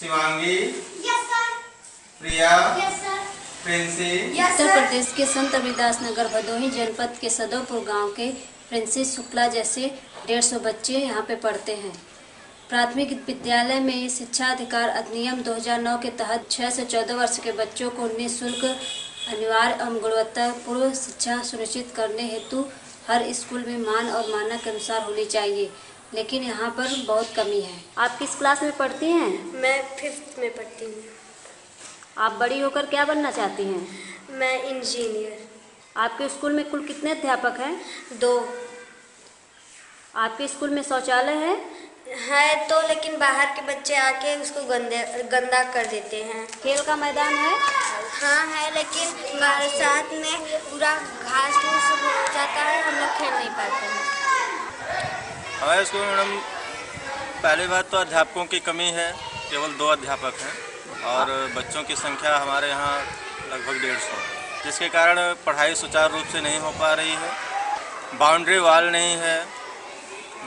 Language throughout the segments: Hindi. शिवांगी, प्रिया, प्रिंसी। उत्तर प्रदेश के संत रविदास नगर भदोही जनपद के सदोपुर गांव के प्रिंसी शुक्ला जैसे 150 बच्चे यहाँ पे पढ़ते हैं। प्राथमिक विद्यालय में शिक्षा अधिकार अधिनियम 2009 के तहत 6 से 14 वर्ष के बच्चों को निःशुल्क अनिवार्य एवं गुणवत्तापूर्ण शिक्षा सुनिश्चित करने हेतु हर स्कूल में मान और मानक के अनुसार होनी चाहिए, लेकिन यहाँ पर बहुत कमी है। आप किस क्लास में पढ़ती हैं? मैं 5th में पढ़ती हूँ। आप बड़ी होकर क्या बनना चाहती हैं? मैं इंजीनियर। आपके स्कूल में कुल कितने अध्यापक हैं? 2। आपके स्कूल में शौचालय है तो, लेकिन बाहर के बच्चे आके उसको गंदा कर देते हैं। खेल का मैदान है? हाँ है, लेकिन बरसात में पूरा घास फूस हो जाता है, हम लोग खेल नहीं पाते हैं। हमारे स्कूल में मैडम पहली बात तो अध्यापकों की कमी है, केवल 2 अध्यापक हैं और बच्चों की संख्या हमारे यहाँ लगभग 150, जिसके कारण पढ़ाई सुचारू रूप से नहीं हो पा रही है। बाउंड्री वाल नहीं है,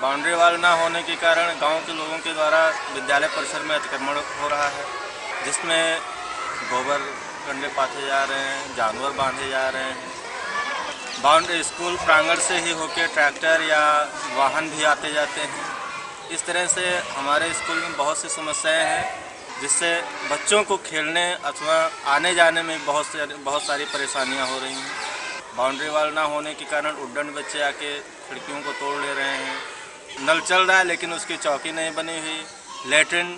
बाउंड्री वाल ना होने के कारण गांव के लोगों के द्वारा विद्यालय परिसर में अतिक्रमण हो रहा है, जिसमें गोबर कंडे पाथे जा रहे हैं, जानवर बांधे जा रहे हैं। बाउंड्री स्कूल प्रांगण से ही होकर ट्रैक्टर या वाहन भी आते जाते हैं। इस तरह से हमारे स्कूल में बहुत सी समस्याएं हैं, जिससे बच्चों को खेलने अथवा आने जाने में बहुत सारी परेशानियाँ हो रही हैं। बाउंड्री वाल ना होने के कारण उड्डन बच्चे आके खिड़कियों को तोड़ ले रहे हैं। नल चल रहा है लेकिन उसकी चौकी नहीं बनी हुई, लेट्रिन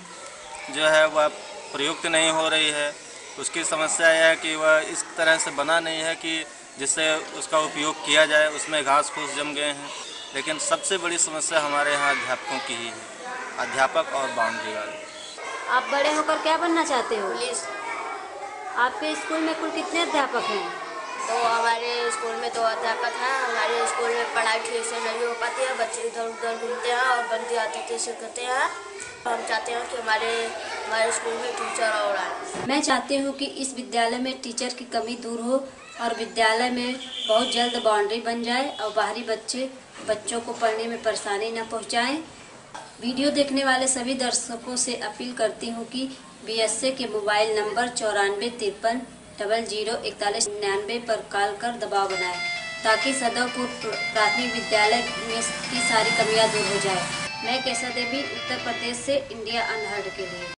जो है वह प्रयुक्त नहीं हो रही है। उसकी समस्या यह है कि वह इस तरह से बना नहीं है कि जिससे उसका उपयोग किया जाए, उसमें घास फूस जम गए हैं। लेकिन सबसे बड़ी समस्या हमारे यहाँ अध्यापकों की ही है, अध्यापक और बाउंड्री वाले। आप बड़े होकर क्या बनना चाहते हो? पुलिस। आपके स्कूल में कुल कितने अध्यापक हैं? तो हमारे स्कूल में 2 अध्यापक हैं। हमारे स्कूल में पढ़ाई ठीक से नहीं हो पाती है, बच्चे इधर उधर घूमते हैं और गंदी आदतें सीखते हैं। हम चाहते हैं कि हमारे स्कूल में टीचर और आए। मैं चाहती हूँ कि इस विद्यालय में टीचर की कमी दूर हो और विद्यालय में बहुत जल्द बाउंड्री बन जाए और बाहरी बच्चों को पढ़ने में परेशानी न पहुँचाएँ। वीडियो देखने वाले सभी दर्शकों से अपील करती हूँ कि BSA के मोबाइल नंबर 9453004199 पर कॉल कर दबाव बनाएं, ताकि सदोपुर प्राथमिक विद्यालय में की सारी कमियां दूर हो जाए। मैं केशा देवी, उत्तर प्रदेश से इंडिया अनहर्ड के लिए।